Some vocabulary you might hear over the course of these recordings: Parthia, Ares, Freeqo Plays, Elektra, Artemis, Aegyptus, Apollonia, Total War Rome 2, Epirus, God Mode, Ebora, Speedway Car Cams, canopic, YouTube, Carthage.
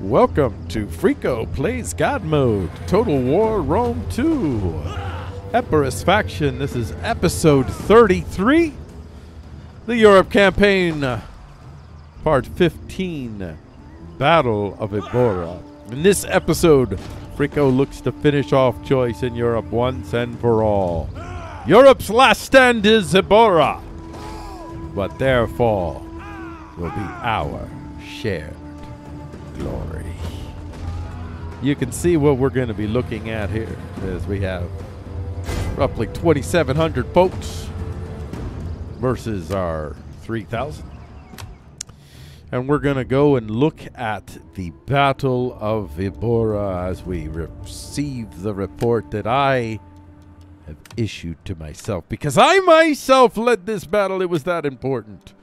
Welcome to Freeqo Plays God Mode, Total War Rome 2, Epirus faction. This is episode 33, the Europe campaign, part 15, Battle of Ebora. In this episode, Freeqo looks to finish off choice in Europe once and for all. Europe's last stand is Ebora, but their fall will be our share. Glory. You can see what we're going to be looking at here, as we have roughly 2,700 folks versus our 3,000. And we're going to go and look at the Battle of Ebora as we receive the report that I have issued to myself. Because I myself led this battle, it was that important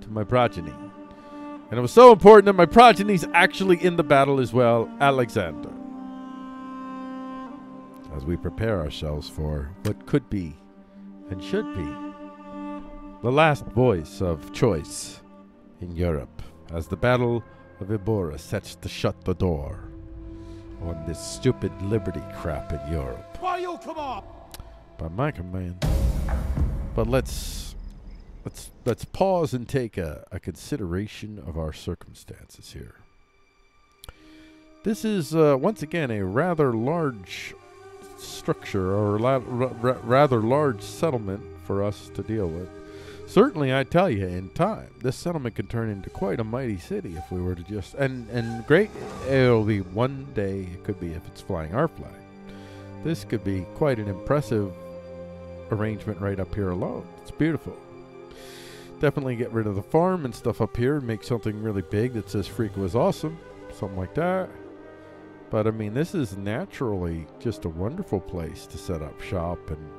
to my progeny. And it was so important that my progeny's actually in the battle as well, Alexander. As we prepare ourselves for what could be and should be the last voice of choice in Europe, as the Battle of Ebora sets to shut the door on this stupid liberty crap in Europe. Why you come up? By my command. But let's pause and take a consideration of our circumstances here. This is, once again, a rather large structure, or rather large settlement for us to deal with. Certainly, I tell you, in time, this settlement could turn into quite a mighty city if we were to just... And great, it'll be one day, it could be if it's flying our flag. This could be quite an impressive arrangement right up here alone. It's beautiful. Definitely get rid of the farm and stuff up here and make something really big that says Freeqo was awesome, something like that. But I mean, this is naturally just a wonderful place to set up shop and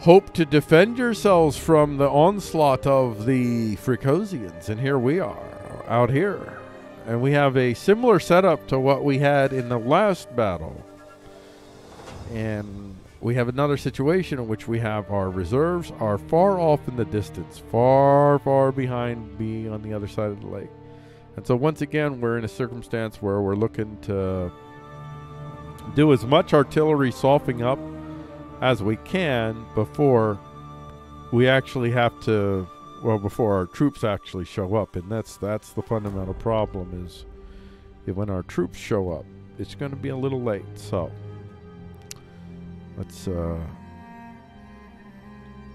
hope to defend yourselves from the onslaught of the Freeqosians. And here we are out here, and we have a similar setup to what we had in the last battle, and we have another situation in which we have our reserves are far off in the distance, far, far behind me on the other side of the lake. And so once again, we're in a circumstance where we're looking to do as much artillery softening up as we can before we actually have to, well, before our troops actually show up. And that's the fundamental problem, is when our troops show up, it's going to be a little late. So let's,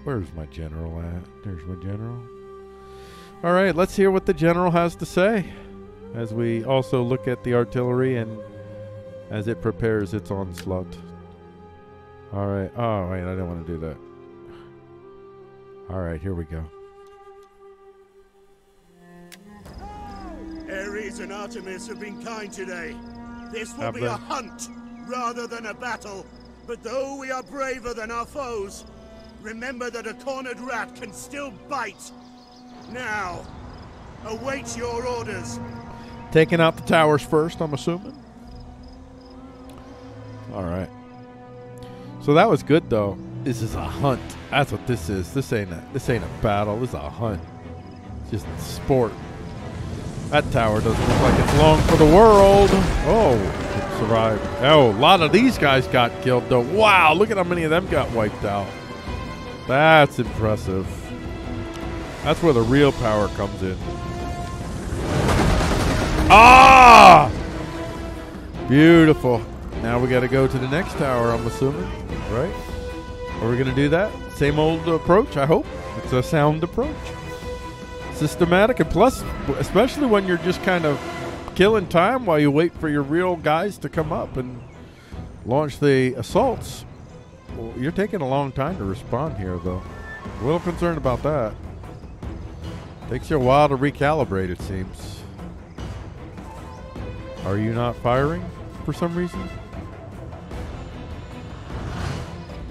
where's my general at? There's my general. All right, let's hear what the general has to say as we also look at the artillery and as it prepares its onslaught. All right. Oh, wait, I didn't want to do that. All right, here we go. Ares and Artemis have been kind today. This will be a hunt rather than a battle. But though we are braver than our foes, remember that a cornered rat can still bite. Now, await your orders. Taking out the towers first, I'm assuming. All right. So that was good, though. This is a hunt. That's what this is. This ain't a battle. This is a hunt. It's just sport. That tower doesn't look like it's long for the world. Oh, it survived. Oh, a lot of these guys got killed, though. Wow, look at how many of them got wiped out. That's impressive. That's where the real power comes in. Ah! Beautiful. Now we got to go to the next tower, I'm assuming, right? Are we going to do that? Same old approach, I hope. It's a sound approach. Systematic, and plus, especially when you're just kind of killing time while you wait for your real guys to come up and launch the assaults. Well, you're taking a long time to respond here, though. A little concerned about that. Takes you a while to recalibrate, it seems. Are you not firing for some reason?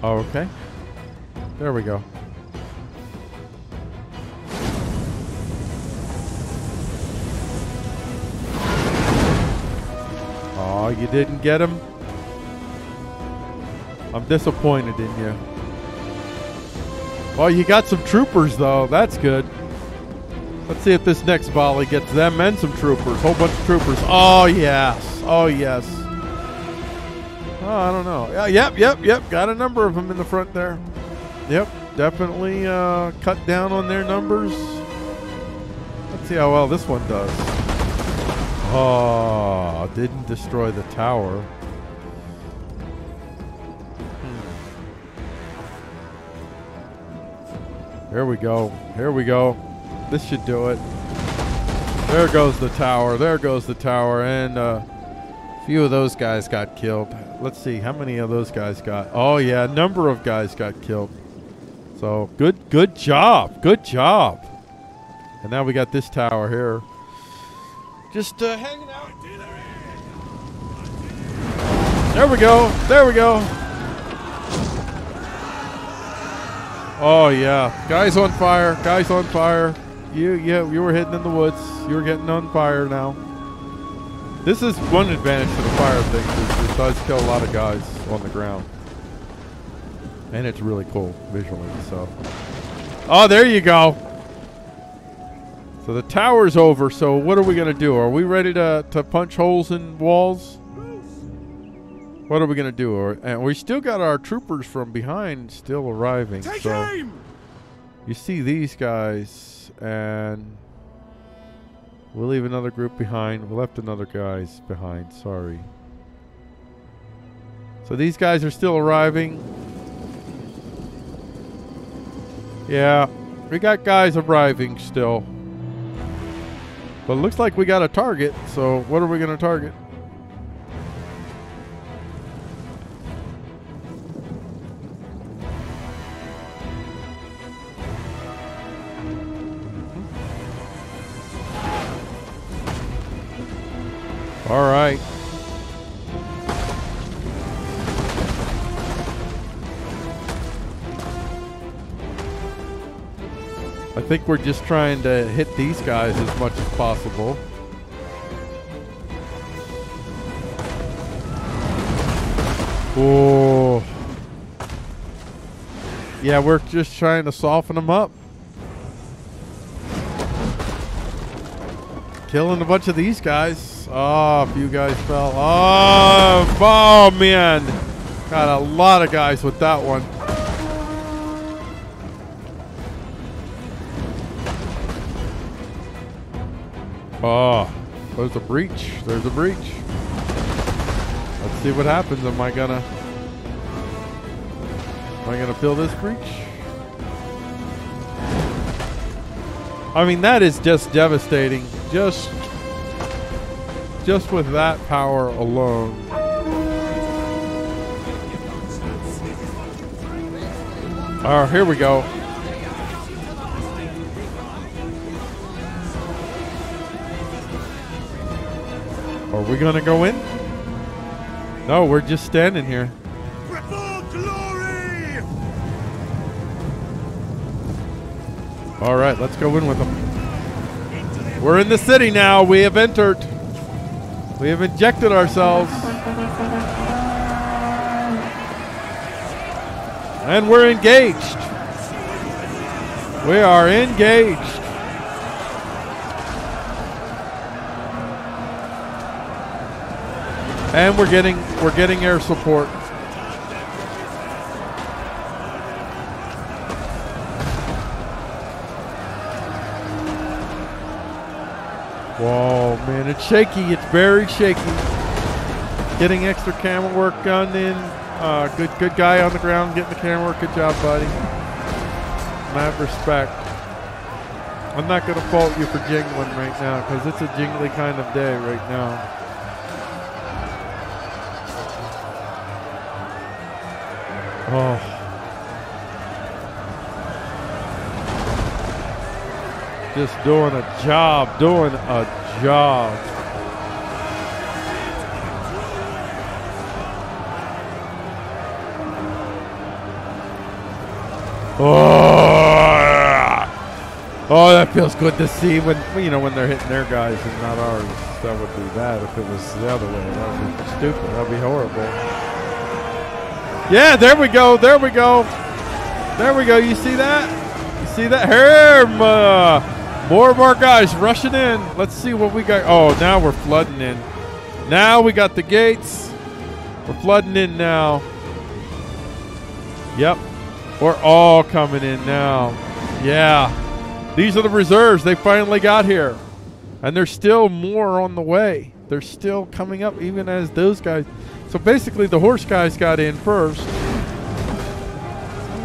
Oh, okay. There we go. Oh, you didn't get him? I'm disappointed in you. Oh, you got some troopers, though. That's good. Let's see if this next volley gets them and some troopers. Whole bunch of troopers. Oh, yes. Oh, yes. Oh, I don't know. Yep. Got a number of them in the front there. Yep. Definitely cut down on their numbers. Let's see how well this one does. Oh, didn't destroy the tower. Here we go. Here we go. This should do it. There goes the tower. There goes the tower. And a few of those guys got killed. Let's see how many of those guys got. Oh, yeah. A number of guys got killed. So good job. Good job. And now we got this tower here. Just hanging out. There we go. There we go. Oh, yeah. Guys on fire. Guys on fire. You were hidden in the woods. You were getting on fire now. This is one advantage to the fire thing. It does kill a lot of guys on the ground. And it's really cool visually. So, oh, there you go. So the tower's over. So what are we going to do? Are we ready to punch holes in walls? What are we going to do? And we still got our troopers from behind still arriving. Take so aim! You see these guys, and we'll leave another group behind. We left another guys behind, sorry. So these guys are still arriving. Yeah, we got guys arriving still. But it looks like we got a target, so what are we going to target? All right. I think we're just trying to hit these guys as much as possible. Whoa. Yeah, we're just trying to soften them up. Killing a bunch of these guys. Oh, a few guys fell. Oh, oh, man. Got a lot of guys with that one. Oh, there's a breach. There's a breach. Let's see what happens. Am I gonna fill this breach? I mean, that is just devastating. Just with that power alone. Oh, here we go. Are we gonna go in? No, we're just standing here. All right, let's go in with them. We're in the city now. We have entered. We have injected ourselves. And we're engaged. We are engaged. And we're getting air support. Whoa, man, it's shaky. It's very shaky. Getting extra camera work done in. Good guy on the ground getting the camera work. Good job, buddy. I have respect. I'm not going to fault you for jingling right now because it's a jingly kind of day right now. Oh. Just doing a job, Oh, that feels good to see when they're hitting their guys and not ours. That would be bad if it was the other way. That would be stupid. That would be horrible. Yeah, there we go. There we go. There we go. You see that? You see that? Herma! More of our guys rushing in. Let's see what we got. Oh, now we're flooding in. Now we got the gates. We're flooding in now. Yep. We're all coming in now. Yeah. These are the reserves. They finally got here. And there's still more on the way. They're still coming up even as those guys. So basically the horse guys got in first.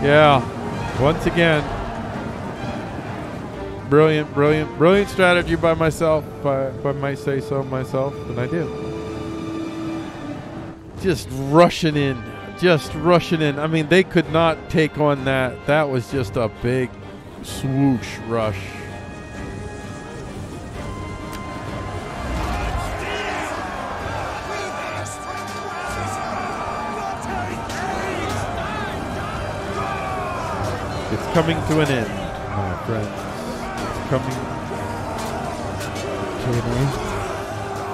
Yeah. Once again. Brilliant, brilliant, brilliant strategy by myself, if I might say so myself, and I do. Just rushing in. Just rushing in. I mean, they could not take on that. That was just a big swoosh rush. It's coming to an end, my friends. It's coming to an end.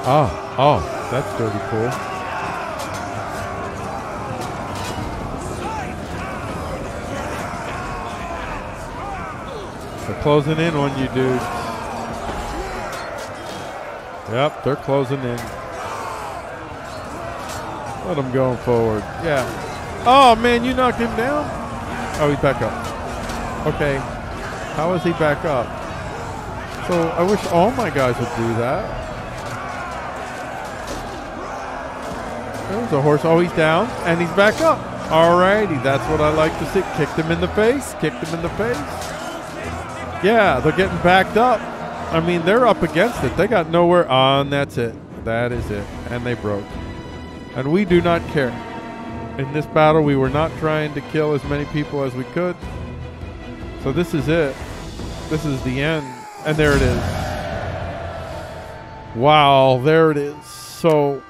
Ah, oh, that's dirty cool. They're closing in on you, dudes. Yep, they're closing in. Let them go forward. Yeah. Oh, man, you knocked him down? Oh, he's back up. Okay. How is he back up? So I wish all my guys would do that. There was a horse. Oh, he's down, and he's back up. Alrighty, that's what I like to see. Kicked him in the face. Kicked him in the face. Yeah, they're getting backed up. I mean, they're up against it. They got nowhere on. That's it. That is it. And they broke. And we do not care. In this battle, we were not trying to kill as many people as we could. So this is it. This is the end. And there it is. Wow, there it is. So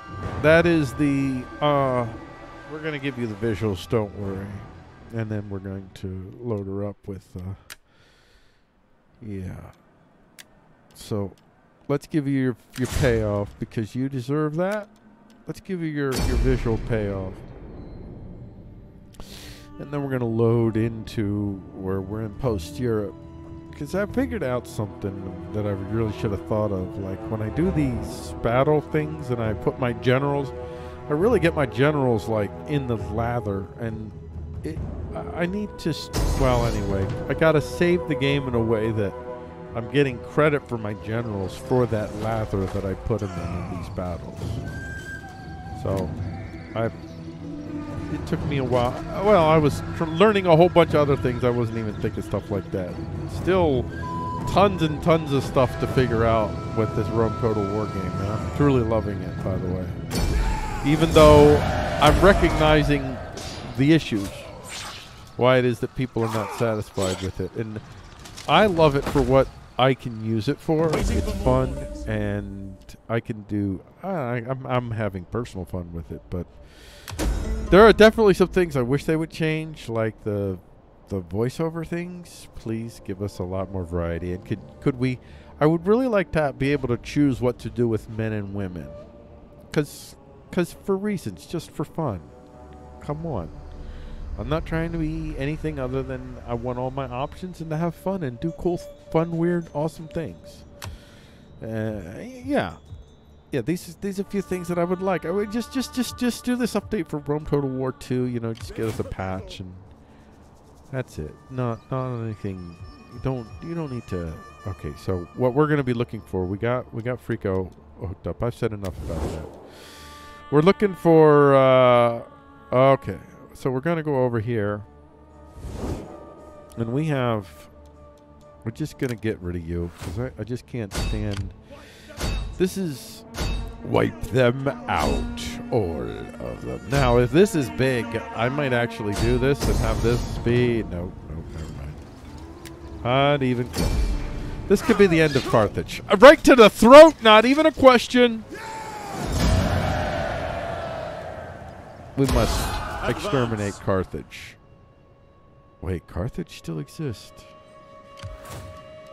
that is the... we're going to give you the visuals, don't worry. And then we're going to load her up with... yeah. So let's give you your payoff because you deserve that. Let's give you your visual payoff. And then we're going to load into where we're in post-Europe. Because I figured out something that I really should have thought of. Like when I do these battle things and I put my generals, I really get my generals like in the lather and... I need to, well, anyway, I gotta save the game in a way that I'm getting credit for my generals for that lather that I put them in these battles. So, it took me a while. Well, I was learning a whole bunch of other things. I wasn't even thinking stuff like that. Still, tons and tons of stuff to figure out with this Rome Total War game, man. I'm truly loving it, by the way. Even though I'm recognizing the issues. Why it is that people are not satisfied with it. And I love it for what I can use it for. It's fun and I can do... I'm having personal fun with it, but... There are definitely some things I wish they would change, like the voiceover things. Please give us a lot more variety. And could we... I would really like to be able to choose what to do with men and women. 'Cause for reasons, just for fun. Come on. I'm not trying to be anything other than I want all my options and to have fun and do cool, fun, weird, awesome things. Yeah. These are a few things that I would like. I would just do this update for Rome Total War 2. You know, just get us a patch and that's it. Not anything. You don't need to. Okay. So what we're gonna be looking for? We got Freeqo hooked up. I've said enough about that. We're looking for. Okay. So we're going to go over here, and we're just going to get rid of you, because I just can't stand, this is, wipe them out, all of them. Now, if this is big, I might actually do this and have this be, nope, never mind. Not even close. This could be the end of Carthage. Right to the throat, not even a question. We must... exterminate Carthage. Wait, Carthage still exists.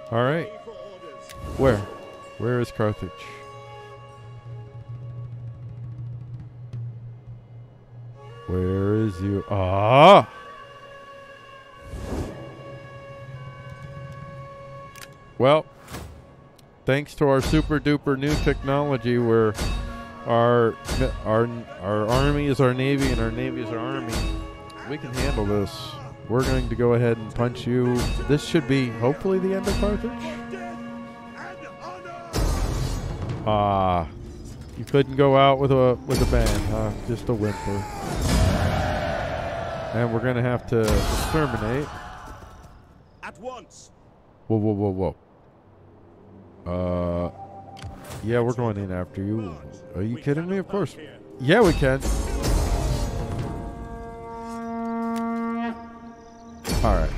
All right. Where is Carthage? Where is you? Ah! Well, Thanks to our super duper new technology, where our army is our navy and our navy is our army, we can handle this. We're going to go ahead and punch you. This should be hopefully the end of Carthage. Ah, you couldn't go out with a bang, huh? Just a whimper. And we're gonna have to exterminate. At once. Whoa, whoa, whoa, whoa. Yeah, we're going in after you. Are you kidding me? Of course. Yeah, we can. All right.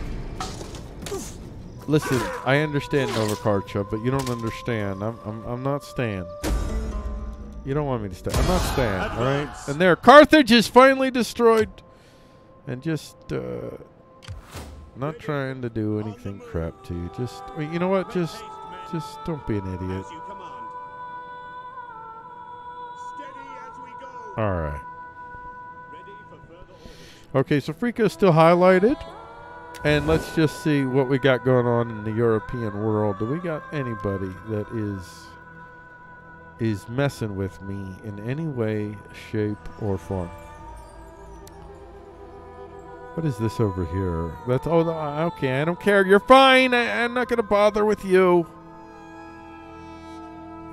Listen, I understand Novakarcha, but you don't understand. I'm not staying. You don't want me to stay. I'm not staying, all right? And there, Carthage is finally destroyed. And just not trying to do anything crap to you. Just, I mean, you know what? Just don't be an idiot. All right. Okay, so Freeqo is still highlighted. And let's just see what we got going on in the European world. Do we got anybody that is messing with me in any way, shape, or form? What is this over here? That's, oh, okay, I don't care. You're fine. I'm not going to bother with you.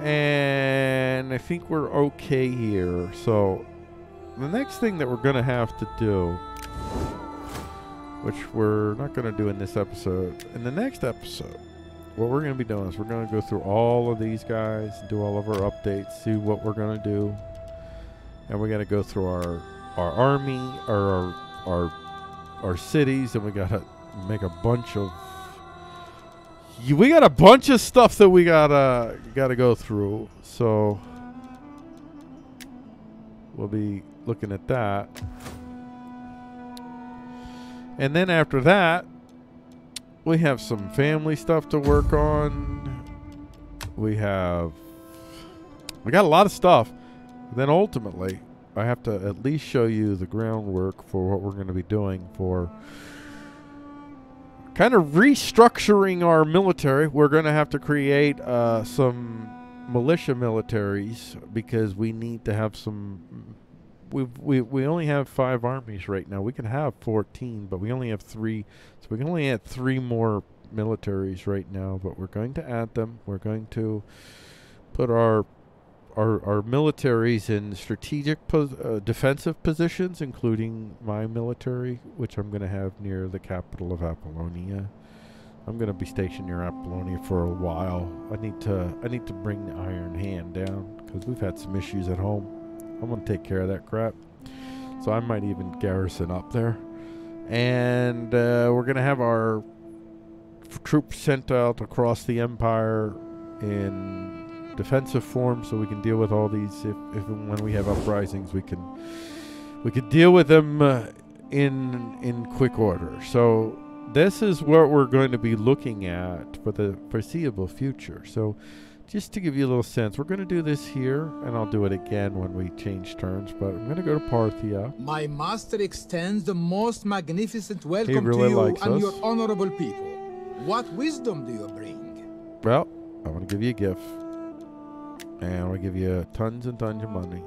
And I think we're okay here. So the next thing that we're going to have to do, which we're not going to do in this episode. In the next episode, what we're going to be doing is we're going to go through all of these guys, do all of our updates, see what we're going to do. And we're going to go through our army, or our cities, and we got to make a bunch of... We got a bunch of stuff that we gotta go through. So we'll be looking at that. And then after that, we have some family stuff to work on. We got a lot of stuff. Then ultimately, I have to at least show you the groundwork for what we're going to be doing for kind of restructuring our military. We're going to have to create some militia militaries, because we need to have some... We only have 5 armies right now. We can have 14, but we only have 3. So we can only add 3 more militaries right now, but we're going to add them. We're going to put our militaries in strategic defensive positions, including my military, which I'm going to have near the capital of Apollonia. I'm going to be stationed near Apollonia for a while. I need to bring the Iron Hand down, because we've had some issues at home. I'm going to take care of that crap. So I might even garrison up there. And we're going to have our troops sent out across the empire in defensive form, so we can deal with all these. If and when we have uprisings, we can deal with them in quick order. So this is what we're going to be looking at for the foreseeable future. So just to give you a little sense, we're going to do this here, and I'll do it again when we change turns, but I'm going to go to Parthia. My master extends the most magnificent welcome to you and your honorable people. What wisdom do you bring? Well, I want to give you a gift, and I want to give you tons and tons of money.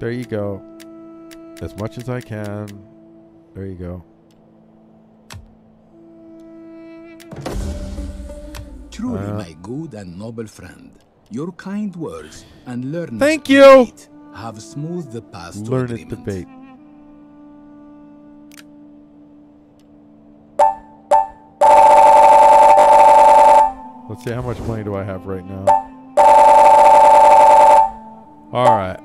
There you go. As much as I can. There you go. Truly, my good and noble friend, your kind words and learned debate have smoothed the path to agreement. Let's see, how much money do I have right now? All right.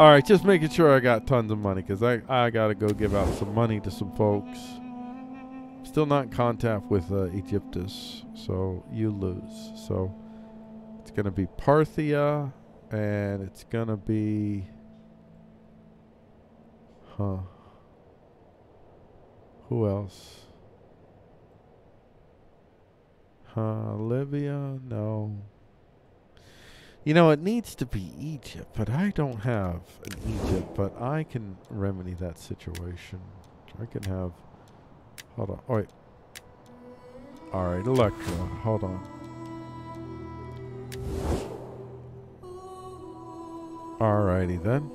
All right, just making sure I got tons of money, because I got to go give out some money to some folks. Still not in contact with Aegyptus, so you lose. So it's going to be Parthia, and it's going to be... Huh. Who else? Huh, Libya? No. You know, it needs to be Egypt, but I don't have an Egypt, but I can remedy that situation. I can have... Hold on. All right. Alright, Elektra, hold on. Alrighty then.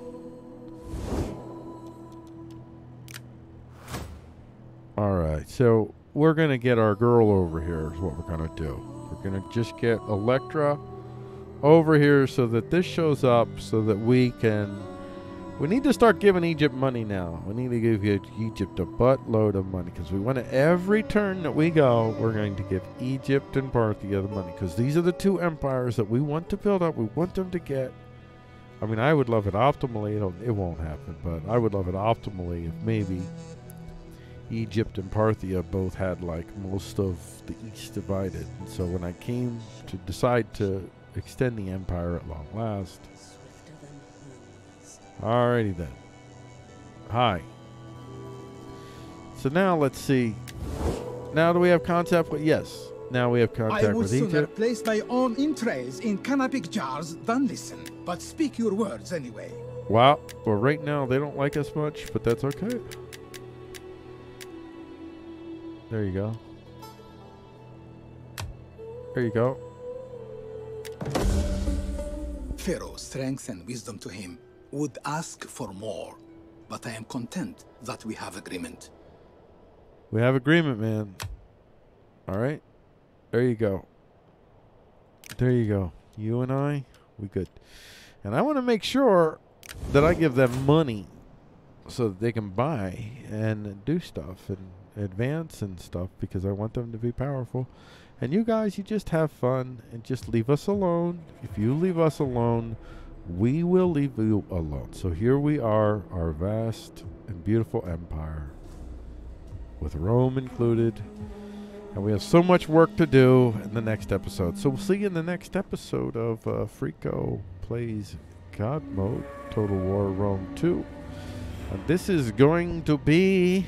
Alright, so we're gonna get our girl over here is what we're gonna do. We're gonna just get Elektra over here so that this shows up so that we can... We need to start giving Egypt money now. We need to give Egypt a buttload of money because we want to, every turn that we go, we're going to give Egypt and Parthia the money because these are the two empires that we want to build up. We want them to get... I mean, I would love it optimally. It won't happen, but I would love it optimally if maybe Egypt and Parthia both had, like, most of the East divided. And so when I came to decide to extend the empire at long last... Alrighty then. Hi. So now let's see. Now do we have contact with... Yes. Now we have contact with Egypt. I would sooner place my own entrails in canopic jars than listen. But speak your words anyway. Wow. Well, right now they don't like us much, but that's okay. There you go. There you go. Pharaoh's strength and wisdom to him would ask for more, but I am content that we have agreement. We have agreement, man. All right. There you go. There you go. You and I, we good. And I want to make sure that I give them money so that they can buy and do stuff and advance and stuff because I want them to be powerful. And you guys, you just have fun and just leave us alone. If you leave us alone, we will leave you alone. So here we are, our vast and beautiful empire, with Rome included. And we have so much work to do in the next episode. So we'll see you in the next episode of Freeqo Plays God Mode, Total War Rome 2. And this is going to be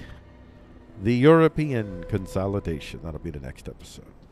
the European consolidation. That'll be the next episode.